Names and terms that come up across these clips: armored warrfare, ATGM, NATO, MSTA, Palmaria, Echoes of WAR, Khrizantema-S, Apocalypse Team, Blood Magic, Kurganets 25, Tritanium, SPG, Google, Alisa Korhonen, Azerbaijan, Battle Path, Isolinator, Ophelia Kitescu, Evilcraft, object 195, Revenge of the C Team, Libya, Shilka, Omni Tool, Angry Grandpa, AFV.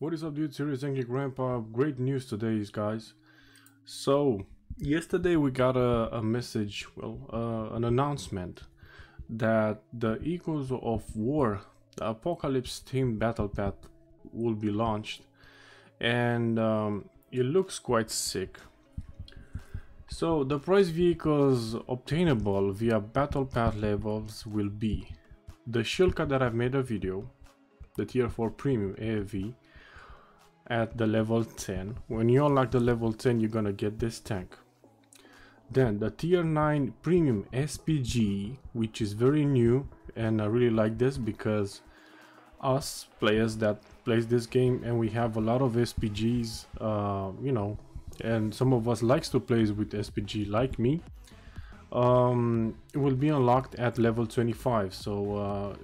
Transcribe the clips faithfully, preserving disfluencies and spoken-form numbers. What is up, dude? Serious Angry Grandpa. Great news today, guys. So yesterday we got a, a message, well, uh, an announcement that the Echoes of War, the Apocalypse Team Battle Path, will be launched, and um, it looks quite sick. So the prize vehicles obtainable via Battle Path levels will be the Shilka that I've made a video, the tier four premium A F V at the level ten. When you unlock the level ten, you're gonna get this tank. Then the tier nine premium S P G, which is very new, and I really like this because us players that plays this game and we have a lot of S P Gs, uh, you know, and some of us likes to play with S P G like me. Um, it will be unlocked at level twenty-five, so uh,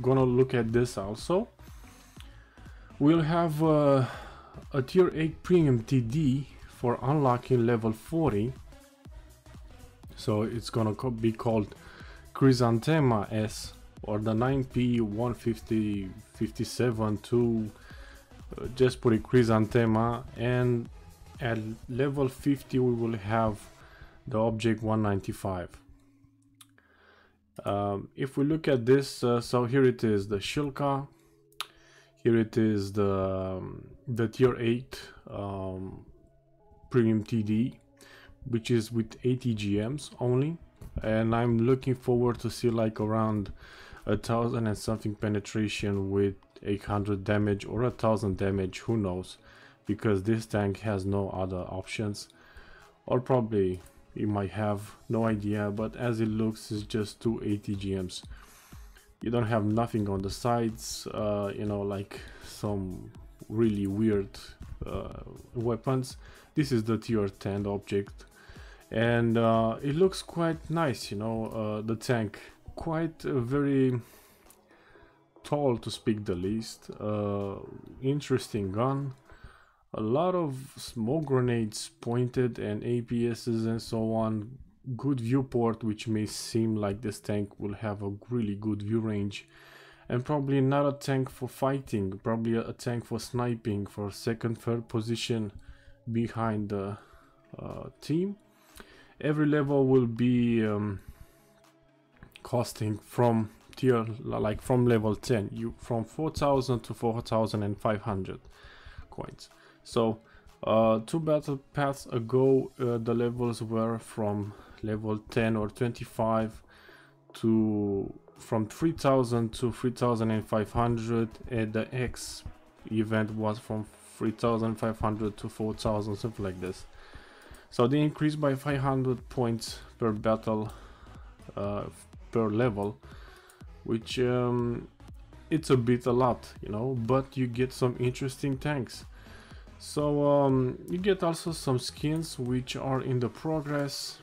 gonna look at this also. We'll have uh, a tier eight premium T D for unlocking level forty, so it's gonna be called Khrizantema-S, or the nine P one fifty fifty-seven to uh, just put it Khrizantema. And at level fifty we will have the object one ninety-five. Um, if we look at this, uh, so here it is, the Shilka. Here it is, the um, the tier eight um, premium T D, which is with eighty G Ms only, and I'm looking forward to see like around a thousand and something penetration with eight hundred damage or a thousand damage, who knows, because this tank has no other options, or probably it might have, no idea, but as it looks, it's just two eighty G Ms. You don't have nothing on the sides, uh, you know, like some really weird uh, weapons. This is the tier ten object, and uh, it looks quite nice, you know, uh, the tank, quite uh, very tall to speak the least, uh, interesting gun, a lot of smoke grenades pointed and A P Ss and so on. Good viewport, which may seem like this tank will have a really good view range, and probably not a tank for fighting, probably a tank for sniping, for second, third position behind the uh, team. Every level will be um, costing from tier, like from level ten, you from four thousand to four thousand five hundred coins. So uh, two battle paths ago, uh, the levels were from level ten or twenty-five to from three thousand to three thousand five hundred, and the X event was from three thousand five hundred to four thousand, something like this. So they increased by five hundred points per battle, uh, per level, which um, it's a bit a lot, you know, but you get some interesting tanks. So um, you get also some skins which are in the progress.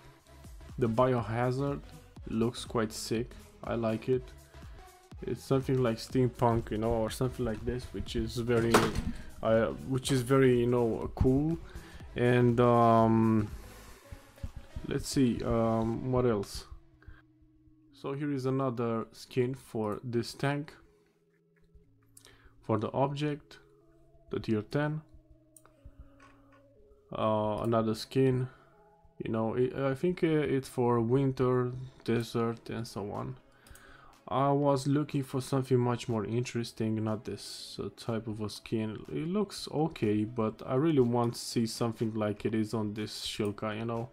The Biohazard looks quite sick, I like it. It's something like steampunk, you know, or something like this, which is very uh, which is very, you know, cool. And um, let's see, um, what else. So here is another skin for this tank, for the object, the tier ten. Uh, another skin, you know, it, I think uh, it's for winter, desert, and so on. I was looking for something much more interesting, not this uh, type of a skin. It looks okay, but I really want to see something like it is on this Shilka, you know,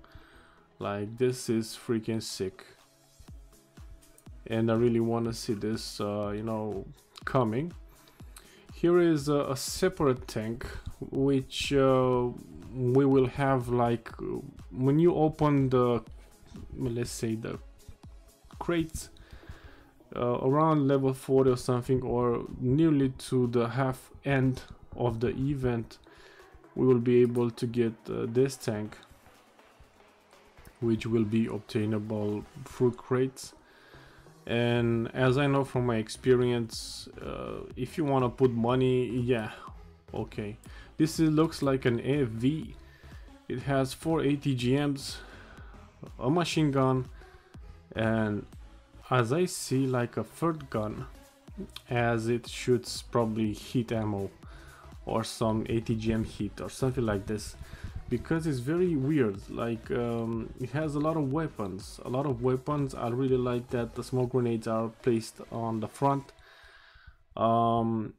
like this is freaking sick, and I really want to see this, uh, you know, coming. Here is a, a separate tank which uh, we will have, like when you open the, let's say, the crates uh, around level forty or something, or nearly to the half end of the event, we will be able to get uh, this tank, which will be obtainable through crates. And as I know from my experience, uh, if you want to put money, yeah, okay, this is, looks like an A F V. It has four A T G Ms, a machine gun, and as I see, like a third gun, as it shoots probably heat ammo or some A T G M hit or something like this, because it's very weird. Like um, it has a lot of weapons, a lot of weapons. I really like that the smoke grenades are placed on the front. Um,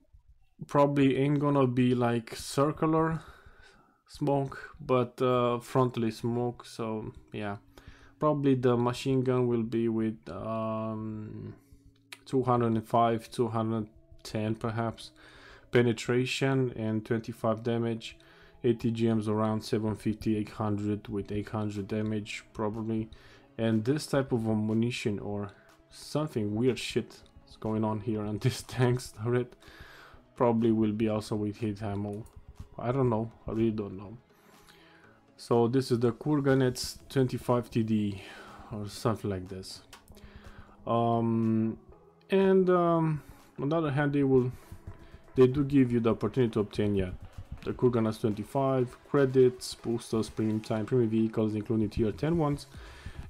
probably ain't gonna be like circular smoke, but uh, frontally smoke. So yeah, probably the machine gun will be with um, two hundred five, two hundred ten perhaps penetration and twenty-five damage. A T G Ms around seven fifty, eight hundred with eight hundred damage probably, and this type of ammunition or something weird shit is going on here. And this tank's turret probably will be also with hit ammo. I don't know, I really don't know. So this is the Kurganets twenty-five T D or something like this. Um, and um, on the other hand, they will they do give you the opportunity to obtain yeah, the Kurganets twenty-five credits, boosters, premium time, premium vehicles including tier ten ones,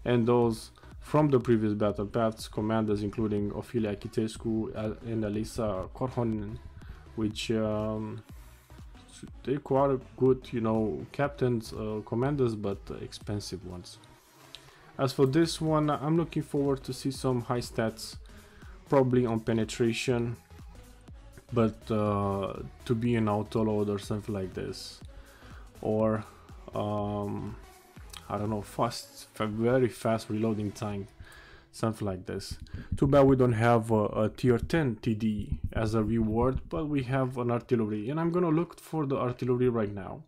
and those from the previous battle paths, commanders including Ophelia Kitescu and Alisa Korhonen, which um, they quite good, you know, captains, uh, commanders, but uh, expensive ones. As for this one, I'm looking forward to see some high stats, probably on penetration, but uh, to be an autoload or something like this, or um, I don't know, fast, very fast reloading time, something like this. Too bad we don't have a, a tier ten T D as a reward, but we have an artillery, and I'm gonna look for the artillery right now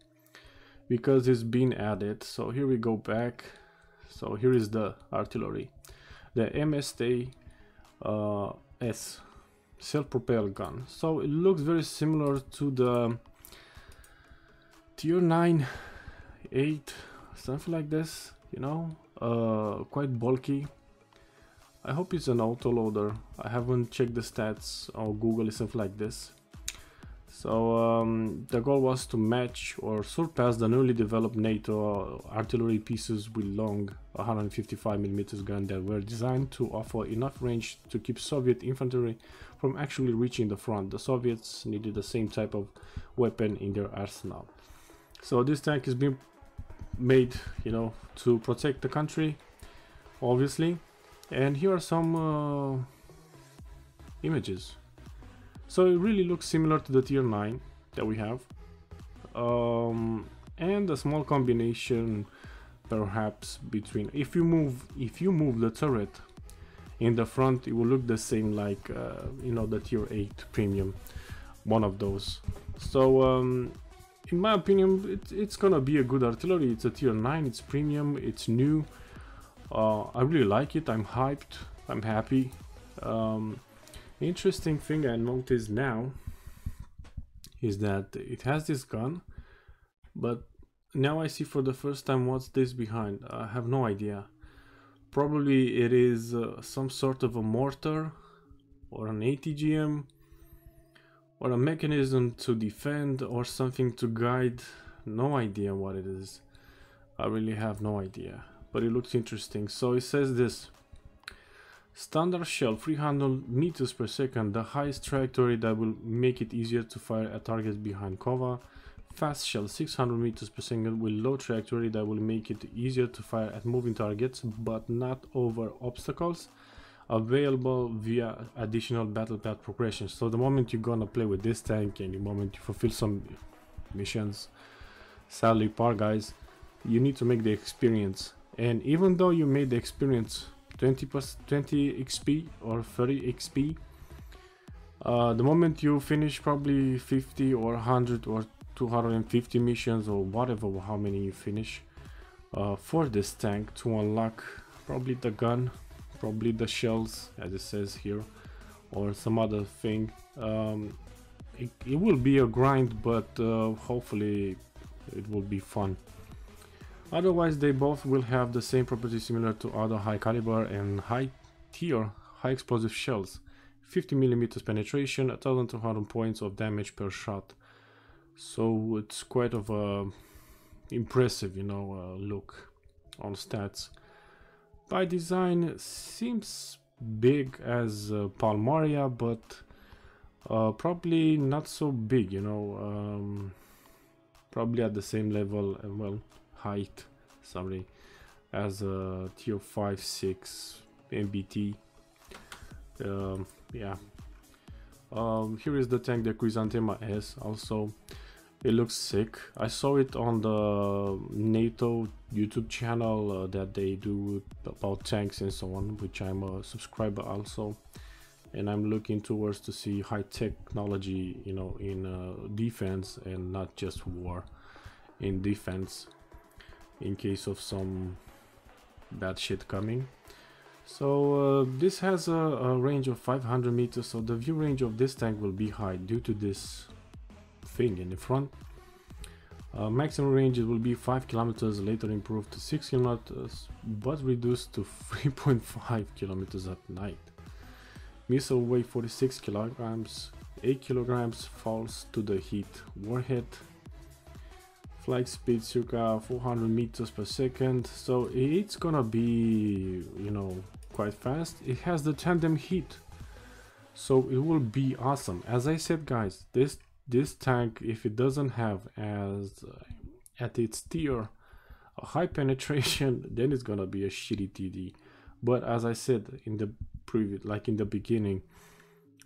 because it's been added. So here we go back. So here is the artillery, the M S T A uh, S self-propelled gun. So it looks very similar to the tier nine, eight, something like this, you know, uh, quite bulky. I hope it's an autoloader. I haven't checked the stats or Google stuff like this. So um, the goal was to match or surpass the newly developed NATO artillery pieces with long one fifty-five millimeter guns that were designed to offer enough range to keep Soviet infantry from actually reaching the front. The Soviets needed the same type of weapon in their arsenal. So this tank is being made, you know, to protect the country, obviously. And here are some uh, images. So it really looks similar to the tier nine that we have, um, and a small combination perhaps between, if you move if you move the turret in the front, it will look the same like uh, you know, the tier eight premium, one of those. So um, in my opinion, it, it's gonna be a good artillery. It's a tier nine, it's premium, it's new. Uh, I really like it. I'm hyped. I'm happy. Um, interesting thing I noticed now is that it has this gun, but now I see for the first time what's this behind. I have no idea. Probably it is uh, some sort of a mortar or an A T G M or a mechanism to defend or something to guide. No idea what it is. I really have no idea. But it looks interesting. So it says this: standard shell, three hundred meters per second, the highest trajectory that will make it easier to fire at targets behind cover. Fast shell, six hundred meters per second, with low trajectory that will make it easier to fire at moving targets, but not over obstacles. Available via additional battle path progression. So the moment you're gonna play with this tank and the moment you fulfill some missions, sadly, par guys, you need to make the experience. And even though you made the experience twenty plus twenty X P or thirty X P, uh, the moment you finish probably fifty or one hundred or two hundred fifty missions or whatever, how many you finish uh, for this tank to unlock probably the gun, probably the shells as it says here, or some other thing, um, it, it will be a grind, but uh, hopefully it will be fun. Otherwise, they both will have the same property similar to other high caliber and high tier, high explosive shells. fifty millimeter penetration, one thousand two hundred points of damage per shot. So it's quite of a impressive, you know, uh, look on stats. By design, seems big as uh, Palmaria, but Uh, probably not so big, you know, um, probably at the same level, well, height, sorry, as a T O five six M B T. Um, yeah. Um, here is the tank, the Khrizantema-S. Also, it looks sick. I saw it on the NATO YouTube channel uh, that they do about tanks and so on, which I'm a subscriber also. And I'm looking towards to see high technology, you know, in uh, defense and not just war. In defense, in case of some bad shit coming. So uh, this has a, a range of five hundred meters, so the view range of this tank will be high due to this thing in the front. Uh, maximum range will be five kilometers, later improved to six kilometers, but reduced to three point five kilometers at night. Missile weigh forty-six kilograms, eight kilograms, falls to the heat warhead. Flight speed circa four hundred meters per second, so it's gonna be, you know, quite fast. It has the tandem heat, so it will be awesome. As I said, guys, this this tank, if it doesn't have as at its tier a high penetration, then it's gonna be a shitty T D. But as I said in the previous, like in the beginning,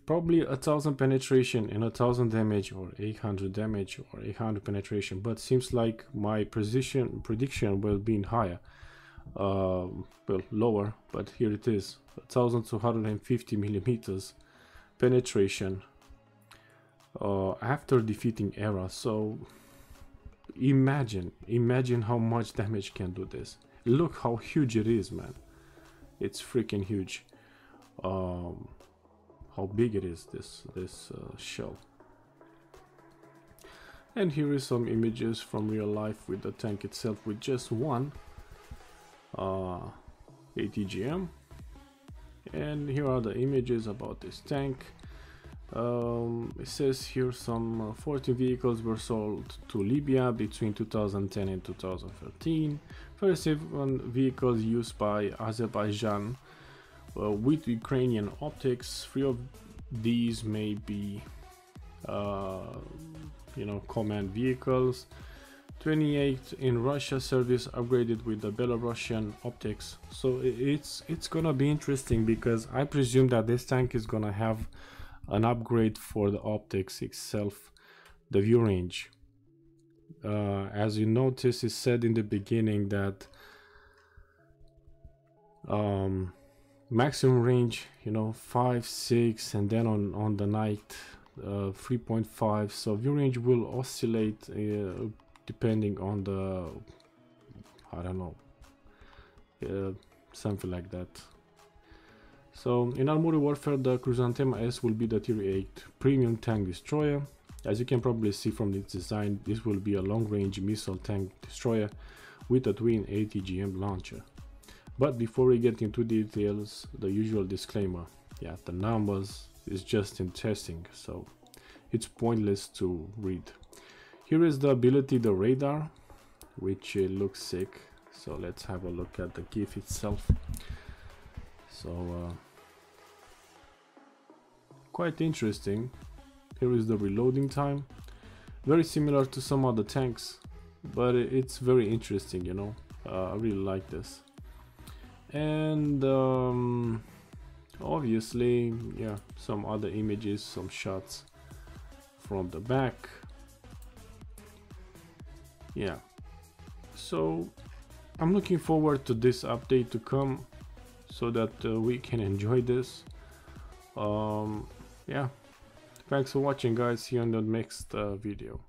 probably a thousand penetration and a thousand damage, or eight hundred damage, or eight hundred penetration. But seems like my precision prediction will be higher, uh, well, lower. But here it is, one thousand two hundred fifty millimeters penetration uh, after defeating Era. So imagine, imagine how much damage can do this. Look how huge it is, man. It's freaking huge. Um, how big it is, this this uh, shell. And here is some images from real life with the tank itself, with just one uh, A T G M. And here are the images about this tank. Um, it says here some uh, forty vehicles were sold to Libya between two thousand ten and two thousand thirteen. thirty-seven vehicles used by Azerbaijan uh, with Ukrainian optics. Three of these may be, uh, you know, command vehicles. twenty-eight in Russia service, upgraded with the Belarusian optics. So it's it's gonna be interesting, because I presume that this tank is gonna have an upgrade for the optics itself, the view range. Uh, as you notice, it said in the beginning that um, maximum range, you know, five, six, and then on, on the night uh, three point five. So view range will oscillate uh, depending on the, I don't know, uh, something like that. So in Armory Warfare, the Khrizantema-S will be the tier eight premium tank destroyer. As you can probably see from its design, this will be a long-range missile tank destroyer with a twin A T G M launcher. But before we get into details, the usual disclaimer. Yeah, the numbers is just in testing, so it's pointless to read. Here is the ability, the radar, which uh, looks sick. So let's have a look at the GIF itself. So uh, quite interesting. Here is the reloading time, very similar to some other tanks, but it's very interesting, you know. uh, I really like this. And um, obviously, yeah, some other images, some shots from the back. Yeah, so I'm looking forward to this update to come, so that uh, we can enjoy this. Um, yeah, thanks for watching, guys. See you on the next uh, video.